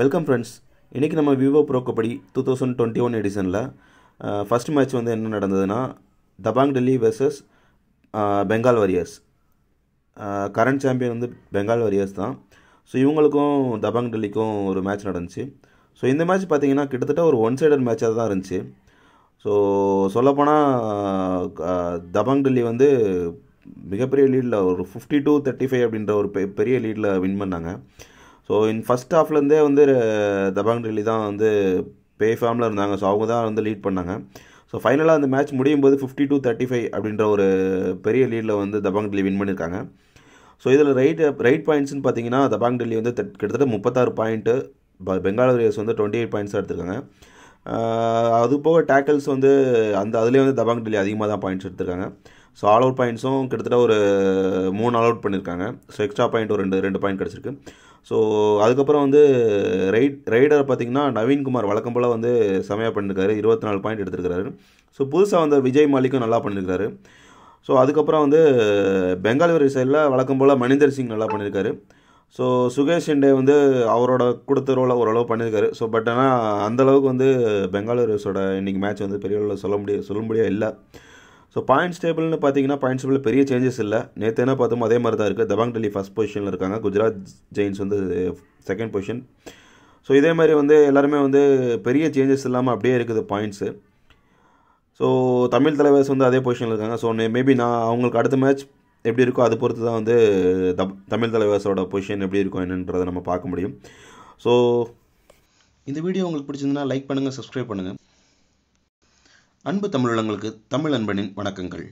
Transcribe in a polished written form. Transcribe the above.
Welcome friends. Iniki nama Vivo Pro Kabaddi 2021 edition la first match vandu enna nadandadna Dabang Delhi versus Bengal Warriors. Current champion vandu Bengal Warriors da. So ivungalukkum Dabang Delhi kum oru match nadanchi. So indha match pathina kittatta oru one sided match ah da irundhuchu. So sollapona Dabang Delhi vandu megaperiya lead la oru 52-35 abindra oru periya lead la win pannanga. So in first half la inde vandu Dabang Delhi da vandu pay form la irundanga so avanga da vandu lead pannanga so finally and the match mudiyumbodhu 52-35 abindra oru periya lead la vandu Dabang Delhi win panniranga so idhula right points nu pathina Dabang Delhi vandu kidathata 36 point Bengal Warriors vandu 28 points eduthiranga adu poga tackles vandu andha adile vandu Dabang Delhi adhigama da points eduthiranga so all out points kidathata oru 3 all out panniranga so extra point oru 2 point kadichirukku so அதுக்கப்புறம் வந்து rider பாத்தீங்கன்னா நவீன் குமார் வலக்கம்பல வந்து சமயா பண்ணிருக்காரு 24 point எடுத்துக்கிறாரு so புதுசா வந்து விஜய் மாலிக்கும் நல்லா பண்ணிருக்காரு so அதுக்கப்புறம் வந்து பெங்கால் வாரியர்ஸ் சைடுல வலக்கம்பல மணிந்தர் சிங் நல்லா பண்ணிருக்காரு சோ சுகேஷ் ஷிண்டே வந்து அவரோட கொடுத்த ரோல ஓரளவு பண்ணிருக்காரு சோ பட் ஆனா அந்த அளவுக்கு வந்து பெங்கால் வாரியர்ஸோட இன்னைக்கு மேட்ச் வந்து பெரிய அளவுல சொல்ல முடியா இல்ல சோ பாயிண்ட்ஸ் டேபிள்னு பாத்தீங்கன்னா பாயிண்ட்ஸ் டேபிள்ல பெரிய चेंजेस இல்ல நேத்து என்ன பார்த்தோம் அதே மாதிரி தான் இருக்கு Dabang Delhi ஃபர்ஸ்ட் பொசிஷன்ல இருக்காங்க குஜராத் ஜெயின்ஸ் வந்து செகண்ட் பொசிஷன் சோ இதே மாதிரி வந்து எல்லாரும் வந்து பெரிய चेंजेस இல்லாம அப்படியே இருக்குது பாயிண்ட்ஸ் சோ தமிழ் தலைவர்ஸ் வந்து அதே பொசிஷன்ல இருக்காங்க சோ மேபி நான் அவங்களுக்கு அடுத்த மேட்ச் எப்படி இருக்கோ அது பொறுத்து தான் வந்து தமிழ் தலைவர்ஸோட பொசிஷன் எப்படி இருக்கும் என்னன்றதை நம்ம பார்க்க முடியும் சோ இந்த வீடியோ உங்களுக்கு பிடிச்சிருந்தா லைக் பண்ணுங்க சப்ஸ்கிரைப் பண்ணுங்க அன்பு தமிழ் உள்ளங்களுக்கு தமிழ் அன்பனின் வணக்கங்கள்.